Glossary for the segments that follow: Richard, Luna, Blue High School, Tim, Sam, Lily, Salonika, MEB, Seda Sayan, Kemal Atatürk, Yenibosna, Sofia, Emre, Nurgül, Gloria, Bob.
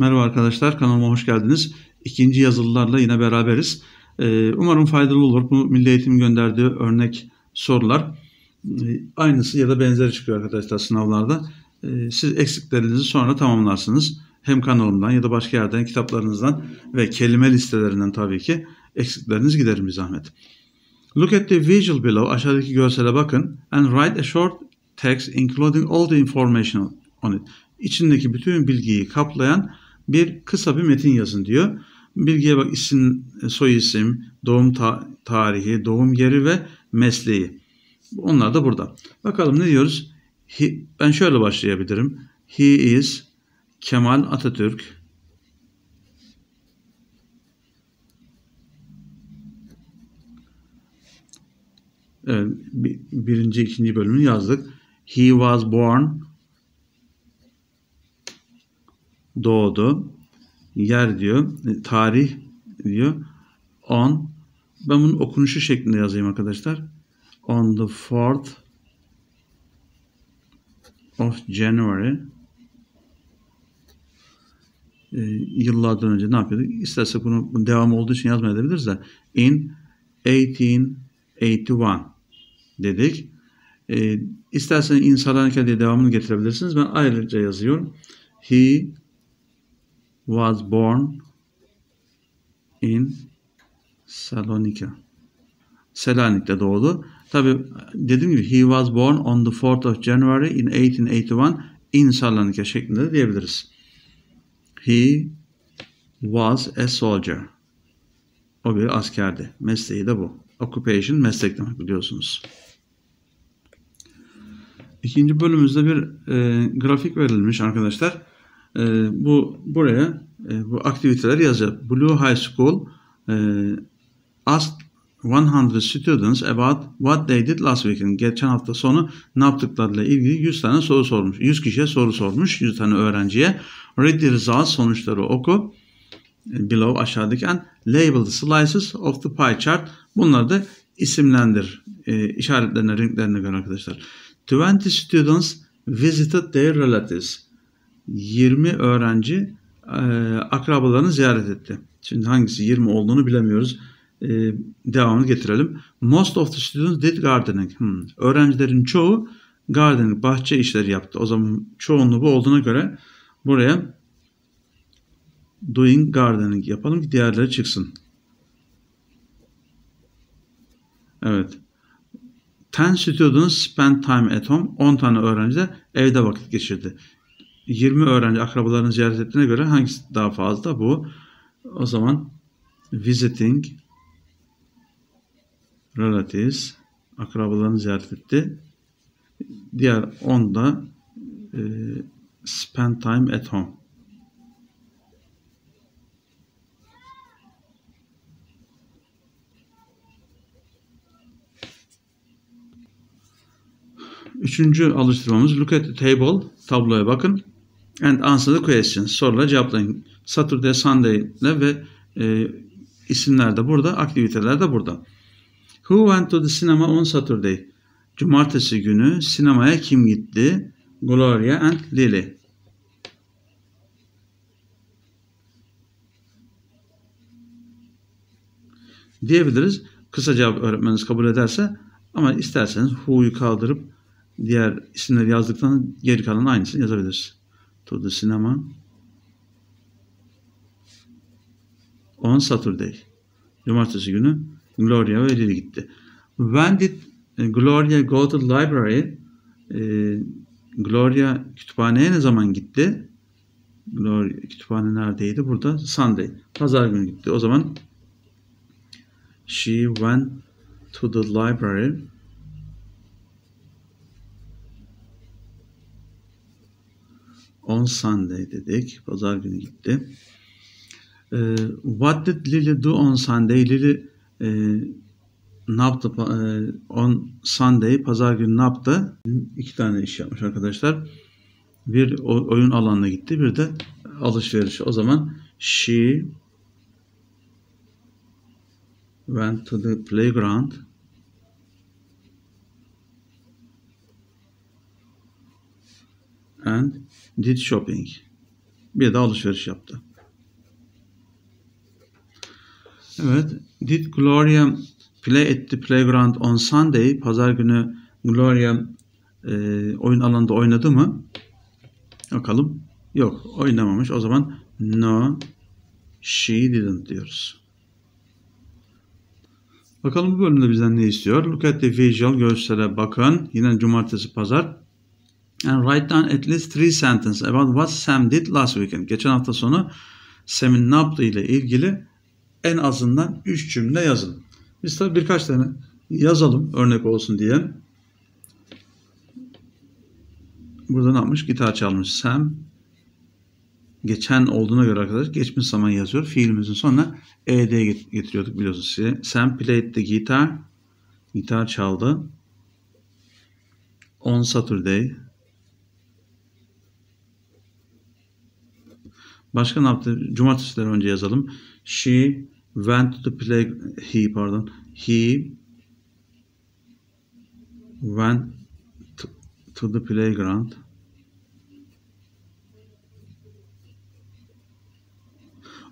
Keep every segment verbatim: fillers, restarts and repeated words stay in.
Merhaba arkadaşlar, kanalıma hoş geldiniz. İkinci yazılılarla yine beraberiz. Ee, umarım faydalı olur. Bu Milli Eğitim gönderdiği örnek sorular. Ee, aynısı ya da benzeri çıkıyor arkadaşlar sınavlarda. Ee, siz eksiklerinizi sonra tamamlarsınız. Hem kanalımdan ya da başka yerden, kitaplarınızdan ve kelime listelerinden tabii ki eksikleriniz giderim bir zahmet. Look at the visual below. Aşağıdaki görsele bakın. And write a short text including all the information on it. İçindeki bütün bilgiyi kaplayan bir kısa bir metin yazın diyor. Bilgiye bak, isim, soy isim, doğum ta tarihi, doğum yeri ve mesleği. Onlar da burada. Bakalım ne diyoruz? He, ben şöyle başlayabilirim. He is Kemal Atatürk. Evet, birinci, ikinci bölümünü yazdık. He was born. Doğdu. Yer diyor. Tarih diyor. On. Ben bunun okunuşu şeklinde yazayım arkadaşlar. On the fourth of January. Ee, yıllardan önce ne yapıyorduk? İstersek bunu devam olduğu için yazmayabiliriz de. In on sekiz seksen bir dedik. Ee, isterseniz in Salonika diye devamını getirebilirsiniz. Ben ayrıca yazıyorum. He was born in Salonika. Salonik'te doğdu. Tabi dediğim gibi he was born on the fourth of January in on sekiz seksen bir in Salonika şeklinde de diyebiliriz. He was a soldier. O bir askerdi. Mesleği de bu. Occupation meslek demek biliyorsunuz. İkinci bölümümüzde bir e, grafik verilmiş arkadaşlar. Ee, bu buraya e, bu aktiviteleri yazıyor. Blue High School e, asked one hundred students about what they did last weekend. Geçen hafta sonu ne yaptıklarıyla ilgili yüz tane soru sormuş. yüz kişiye soru sormuş. yüz tane öğrenciye. Read the results, sonuçları oku. Below, aşağıdaki. And label the slices of the pie chart. Bunları da isimlendir. E, işaretlerine, renklerine göre arkadaşlar. yirmi students visited their relatives. yirmi öğrenci e, akrabalarını ziyaret etti. Şimdi hangisi yirmi olduğunu bilemiyoruz. E, devamını getirelim. Most of the students did gardening. Hmm. Öğrencilerin çoğu gardening, bahçe işleri yaptı. O zaman çoğunluğu bu olduğuna göre buraya doing gardening yapalım ki diğerleri çıksın. Evet. ten students spent time at home. on tane öğrenci de evde vakit geçirdi. yirmi öğrenci akrabalarını ziyaret ettiğine göre hangisi daha fazla? Bu. O zaman visiting relatives, akrabalarını ziyaret etti. Diğer on da e, spend time at home. Üçüncü alıştırmamız look at the table, tabloya bakın. And answer the questions. Sorulara cevaplayın. Saturday, Sunday'le ve e, isimler de burada, aktiviteler de burada. Who went to the cinema on Saturday? Cumartesi günü sinemaya kim gitti? Gloria and Lily. Diyebiliriz. Kısa cevap öğretmeniniz kabul ederse, ama isterseniz who'yu kaldırıp diğer isimleri yazdıktan geri kalan aynısını yazabiliriz. To the cinema on Saturday. Cumartesi günü Gloria ve Lily gitti. When did Gloria go to the library? Ee, Gloria kütüphaneye ne zaman gitti? Gloria kütüphane neredeydi? Burada. Sunday. Pazar günü gitti. O zaman she went to the library on Sunday dedik. Pazar günü gitti. Ee, what did Lily do on Sunday? Lily e, ne yaptı? E, on Sunday, pazar günü ne yaptı? İki tane iş yapmış arkadaşlar. Bir oyun alanına gitti. Bir de alışveriş. O zaman she went to the playground and did shopping. Bir de alışveriş yaptı. Evet. Did Gloria play at the playground on Sunday? Pazar günü Gloria e, oyun alanında oynadı mı? Bakalım. Yok. Oynamamış. O zaman no, she didn't diyoruz. Bakalım bu bölümde bizden ne istiyor? Look at the visual. Görsele bakın. Yine cumartesi, pazar. And write down at least three sentences about what Sam did last weekend. Geçen hafta sonu Sam'in ne yaptığı ile ilgili en azından üç cümle yazın. Biz tabi birkaç tane yazalım örnek olsun diye. Burada ne yapmış? Gitar çalmış Sam. Geçen olduğuna göre arkadaşlar geçmiş zaman yazıyor. Fiilimizin sonuna ed'ye getiriyorduk biliyorsunuz size. Sam played the guitar. Gitar çaldı. On Saturday. Başka ne yaptı? Cumartesi'den önce yazalım. She went to the play... He pardon. He went to the playground.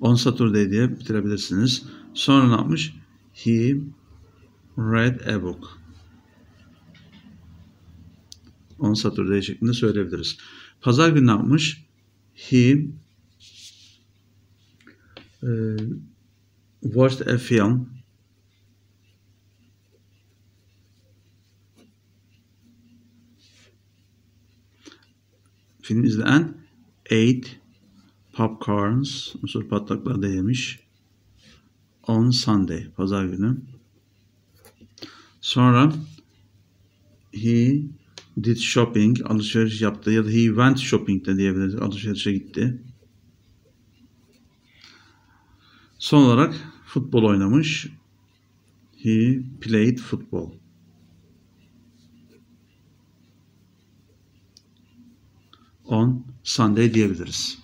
On Saturday diye bitirebilirsiniz. Sonra ne yapmış? He read a book. On Saturday şeklinde söyleyebiliriz. Pazar günü ne yapmış? He Uh, watched a film. Film izleyen ate popcorns, mısır patlakları da yemiş. On Sunday, pazar günü. Sonra he did shopping, alışveriş yaptı ya da he went shopping de diyebiliriz, alışverişe gitti. Son olarak futbol oynamış. He played football. On Sunday diyebiliriz.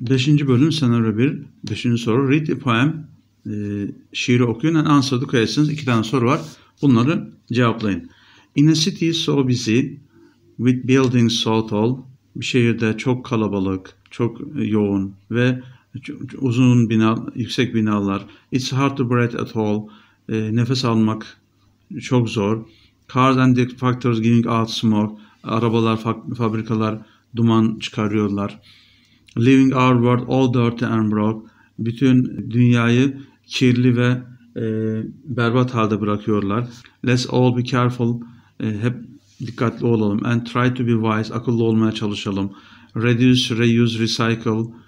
Beşinci bölüm senaryo bir. Beşinci soru. Read the poem. E, şiiri okuyun. And answer the questions. İki tane soru var. Bunları cevaplayın. In a city so busy with buildings so tall. Bir şehirde çok kalabalık, çok yoğun ve uzun bina, yüksek binalar. It's hard to breathe at all. E, nefes almak çok zor. Cars and the factories giving out smoke. Arabalar, fabrikalar duman çıkarıyorlar. Leaving our world all dirty and broke. Bütün dünyayı kirli ve e, berbat halde bırakıyorlar. Let's all be careful. E, hep dikkatli olalım. And try to be wise. Akıllı olmaya çalışalım. Reduce, reuse, recycle.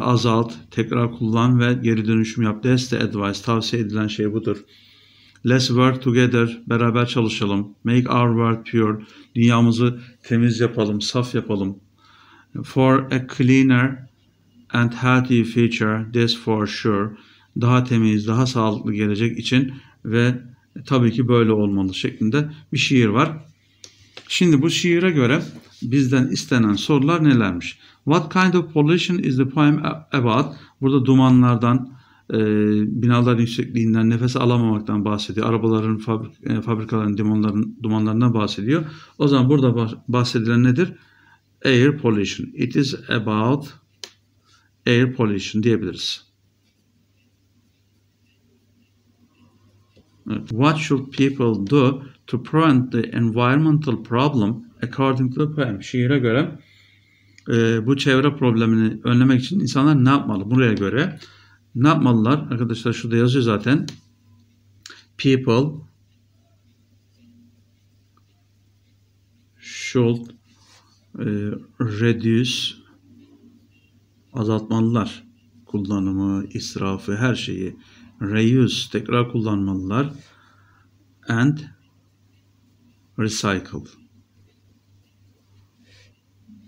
Azalt, tekrar kullan ve geri dönüşüm yap. That's the advice. Tavsiye edilen şey budur. Let's work together. Beraber çalışalım. Make our world pure. Dünyamızı temiz yapalım, saf yapalım. For a cleaner and healthy future. That's for sure. Daha temiz, daha sağlıklı gelecek için ve tabii ki böyle olmalı şeklinde bir şiir var. Şimdi bu şiire göre bizden istenen sorular nelermiş? What kind of pollution is the poem about? Burada dumanlardan, e, binaların yüksekliğinden, nefes alamamaktan bahsediyor. Arabaların, fabrik, e, fabrikaların, dumanların, dumanlarından bahsediyor. O zaman burada bahsedilen nedir? Air pollution. It is about air pollution diyebiliriz. Evet. What should people do to prevent the environmental problem according to the poem? Şiire göre e, bu çevre problemini önlemek için insanlar ne yapmalı? Buraya göre ne yapmalılar? Arkadaşlar şurada yazıyor zaten. People should e, reduce, azaltmalılar. Kullanımı, israfı, her şeyi. Reuse, tekrar kullanmalılar. And recycle.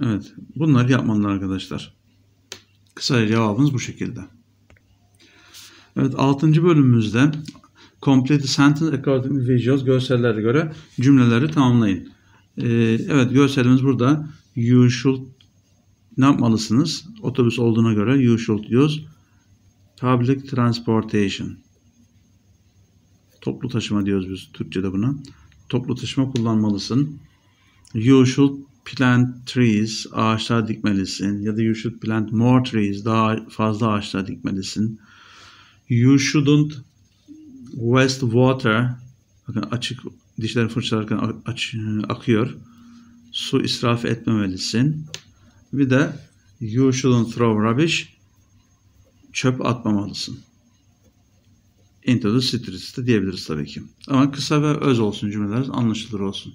Evet. Bunları yapmalılar arkadaşlar. Kısaca cevabımız bu şekilde. Evet. altıncı bölümümüzde complete sentence according to visuals, görsellere göre cümleleri tamamlayın. Ee, evet. Görselimiz burada. You should ne yapmalısınız? Otobüs olduğuna göre you should use public transportation. Toplu taşıma diyoruz biz Türkçe'de buna. Toplu taşıma kullanmalısın. You should plant trees, ağaçlar dikmelisin. Ya da you should plant more trees, daha fazla ağaçlar dikmelisin. You shouldn't waste water. Bakın açık, dişleri fırçalarken akıyor. Su israf etmemelisin. Bir de you shouldn't throw rubbish. Çöp atmamalısın. Into the streets de diyebiliriz tabii ki. Ama kısa ve öz olsun cümleler, anlaşılır olsun.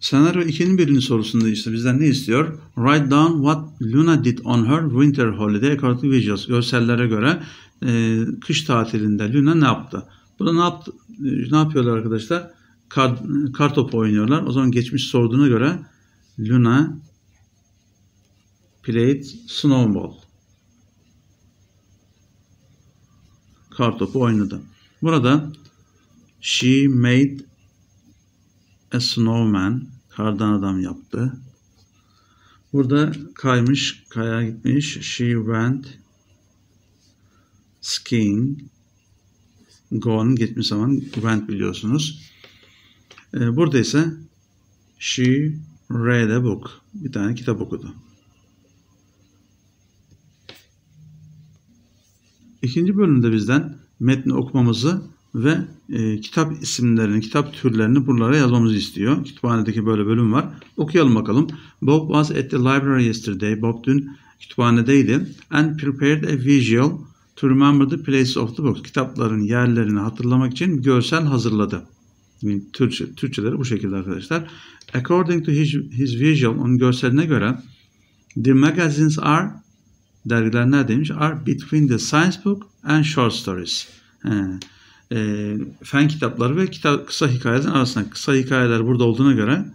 Senaryo ikinin birinci sorusunda işte bizden ne istiyor? Write down what Luna did on her winter holiday according to visuals. Görsellere göre e, kış tatilinde Luna ne yaptı? Burada ne yaptı? Ne yapıyorlar arkadaşlar? Kar, kar topu oynuyorlar. O zaman geçmiş sorduğuna göre Luna played snowball. Kar topu oynadı. Burada she made a snowman. Kardan adam yaptı. Burada kaymış, kaya gitmiş. She went skiing. Gone geçmiş zaman went biliyorsunuz. Ee, burada ise she read a book. Bir tane kitap okudu. İkinci bölümde bizden metni okumamızı ve e, kitap isimlerini, kitap türlerini buralara yazmamızı istiyor. Kütüphanedeki böyle bölüm var. Okuyalım bakalım. Bob was at the library yesterday. Bob dün kütüphanedeydi. And prepared a visual to remember the place of the books. Kitapların yerlerini hatırlamak için görsel hazırladı. Yani Türkçe, Türkçeleri bu şekilde arkadaşlar. According to his, his visual, onun görseline göre the magazines are, dergiler neredeymiş? Are between the science book and short stories. E, fen kitapları ve kitap, kısa hikayelerin arasında. Kısa hikayeler burada olduğuna göre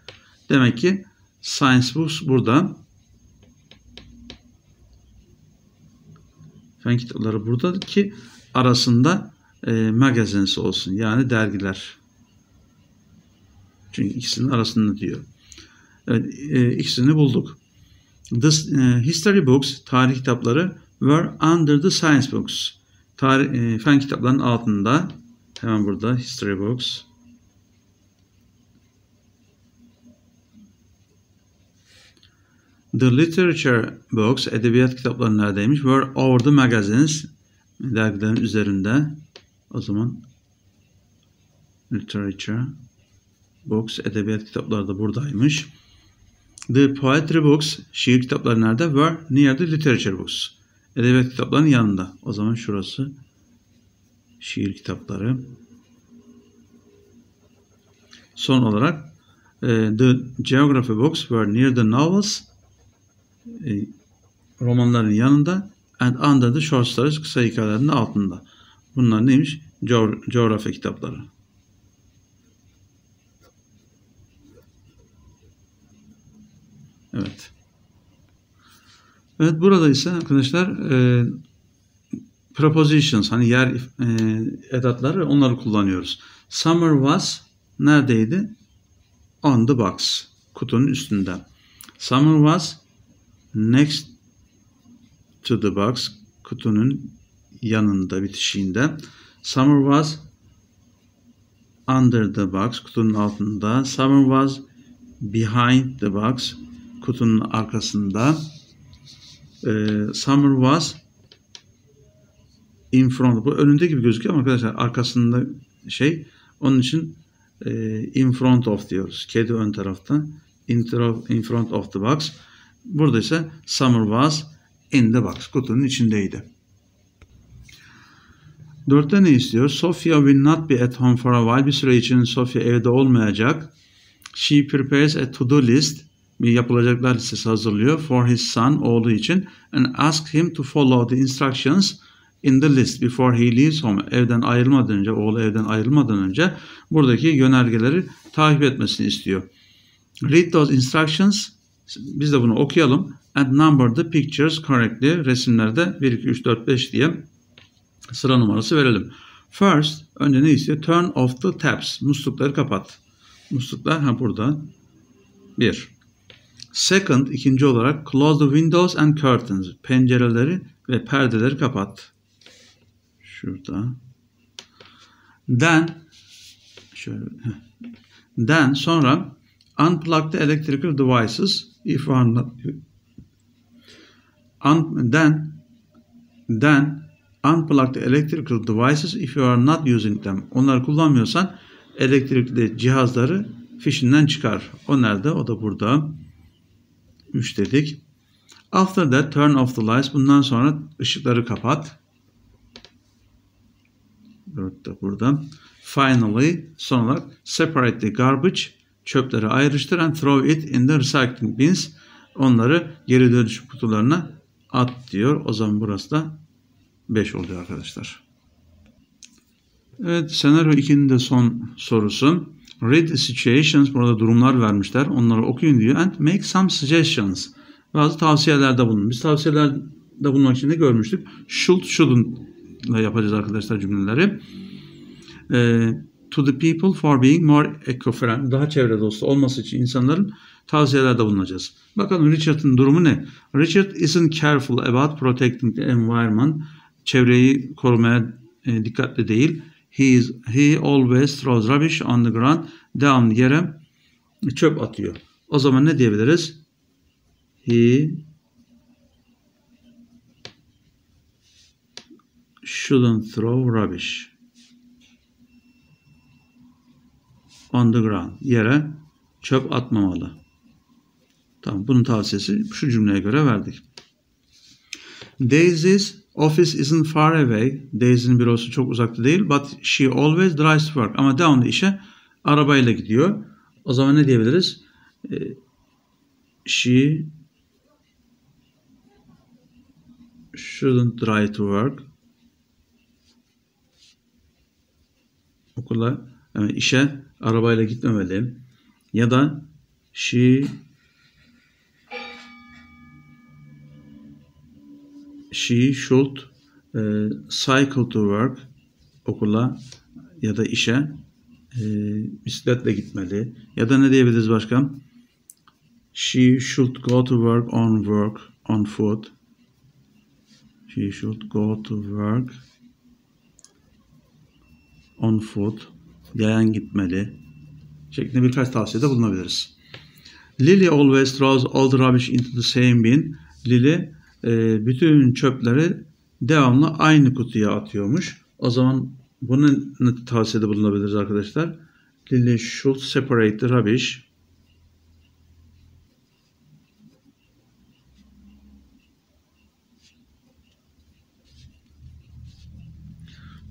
demek ki science books burada. Fen kitapları burada ki arasında e, magazines olsun. Yani dergiler. Çünkü ikisinin arasında diyor. Evet, e, ikisini bulduk. This, uh, history books, tarih kitapları were under the science books. Tarih, e, fen kitaplarının altında. Hemen burada history books. The literature books, edebiyat kitapları neredeymiş? Were over the magazines. Dergilerin üzerinde. O zaman literature books, edebiyat kitapları da buradaymış. The poetry books, şiir kitapları nerede? Were near the literature books. Edebiyat kitaplarının yanında. O zaman şurası şiir kitapları. Son olarak the geography books were near the novels. Romanların yanında. And under the short stories, kısa hikayelerin altında. Bunlar neymiş? Coğrafya kitapları. Evet. Evet, burada ise arkadaşlar e, prepositions, hani yer e, edatları, onları kullanıyoruz. Summer was neredeydi? On the box. Kutunun üstünde. Summer was next to the box. Kutunun yanında, bitişiğinde. Summer was under the box. Kutunun altında. Summer was behind the box. Kutunun arkasında. Ee, summer was in front. Bu önünde gibi gözüküyor ama arkadaşlar arkasında şey. Onun için e, in front of diyoruz. Kedi ön tarafta. In front of the box. Burada ise summer was in the box. Kutunun içindeydi. Dörtte ne istiyor? Sofia will not be at home for a while. Bir süre için Sofia evde olmayacak. She prepares a to-do list. Bir yapılacaklar listesi hazırlıyor. For his son, oğlu için. And ask him to follow the instructions in the list before he leaves home. Evden ayrılmadan önce, oğlu evden ayrılmadan önce buradaki yönergeleri takip etmesini istiyor. Read those instructions. Biz de bunu okuyalım. And number the pictures correctly. Resimlerde bir, iki, üç, dört, beş diye sıra numarası verelim. First, önce ne istiyor? Turn off the taps. Muslukları kapat. Musluklar ha burada. bir. Second, ikinci olarak close the windows and curtains. Pencereleri ve perdeleri kapat. Şurada. Then şöyle. Then sonra Unplugged the electrical devices if one not un, then then unplug the electrical devices if you are not using them. Onları kullanmıyorsan elektrikli cihazları fişinden çıkar. O nerede? O da burada. üç dedik. After that turn off the lights. Bundan sonra ışıkları kapat. dört de burada. Finally, son olarak separate the garbage. Çöpleri ayrıştır and throw it in the recycling bins. Onları geri dönüşüm kutularına at diyor. O zaman burası da beş oluyor arkadaşlar. Evet, senaryo ikinin de son sorusu. Read situations. Burada durumlar vermişler. Onları okuyun diyor. And make some suggestions. Bazı tavsiyelerde bulun. Biz tavsiyelerde bulunmak için de görmüştük. Should, shouldn't ile yapacağız arkadaşlar cümleleri. Ee, to the people for being more eco-friendly. Daha çevre dostu olması için insanların tavsiyelerde bulunacağız. Bakalım Richard'ın durumu ne? Richard isn't careful about protecting the environment. Çevreyi korumaya e, dikkatli değil. He, is, he always throws rubbish on the ground. Devamlı yere çöp atıyor. O zaman ne diyebiliriz? He shouldn't throw rubbish on the ground. Yere çöp atmamalı. Tamam, bunun tavsiyesi şu cümleye göre verdik. Daisy's office isn't far away. Daisy'nin bürosu çok uzakta değil. But she always drives to work. Ama devamlı işe arabayla gidiyor. O zaman ne diyebiliriz? She shouldn't drive to work. Okula, yani işe arabayla gitmemeli. Ya da she She should e, cycle to work. Okula ya da işe e, bisikletle gitmeli. Ya da ne diyebiliriz başka? She should go to work on work on foot. She should go to work on foot. Yayan gitmeli. Şeklinde birkaç tavsiyede bulunabiliriz. Lily always throws all the rubbish into the same bin. Lily bütün çöpleri devamlı aynı kutuya atıyormuş. O zaman bunun tavsiyede bulunabiliriz arkadaşlar. Lily should separate the rubbish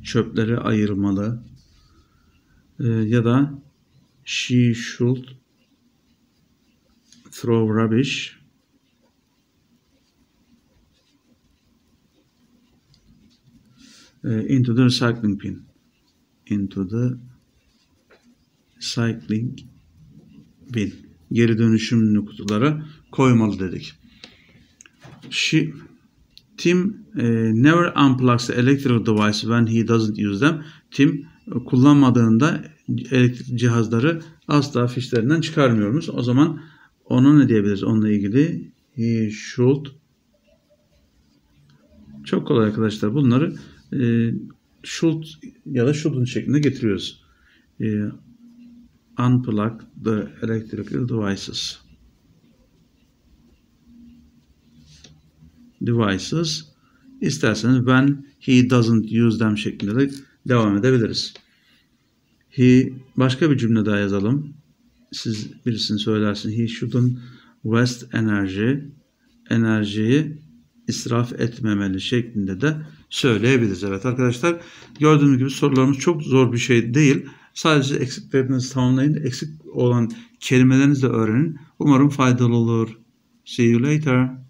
çöpleri ayırmalı. Ya da she should throw rubbish into the recycling bin. Into the recycling bin. Geri dönüşümlü kutulara koymalı dedik. She, Tim e, never unplugs the electrical device when he doesn't use them. Tim kullanmadığında elektrik cihazları asla fişlerinden çıkarmıyoruz. O zaman ona ne diyebiliriz? Onunla ilgili he should. Çok kolay arkadaşlar. Bunları E, should ya da shouldn't şeklinde getiriyoruz. E, unplug the electrical devices. Devices. İsterseniz when he doesn't use them şeklinde de devam edebiliriz. He, başka bir cümle daha yazalım. Siz birisini söylersin. He shouldn't waste energy. Enerjiyi israf etmemeli şeklinde de söyleyebiliriz. Evet arkadaşlar, gördüğünüz gibi sorularımız çok zor bir şey değil. Sadece eksiklerinizi tamamlayın. Eksik olan kelimelerinizle öğrenin. Umarım faydalı olur. See you later.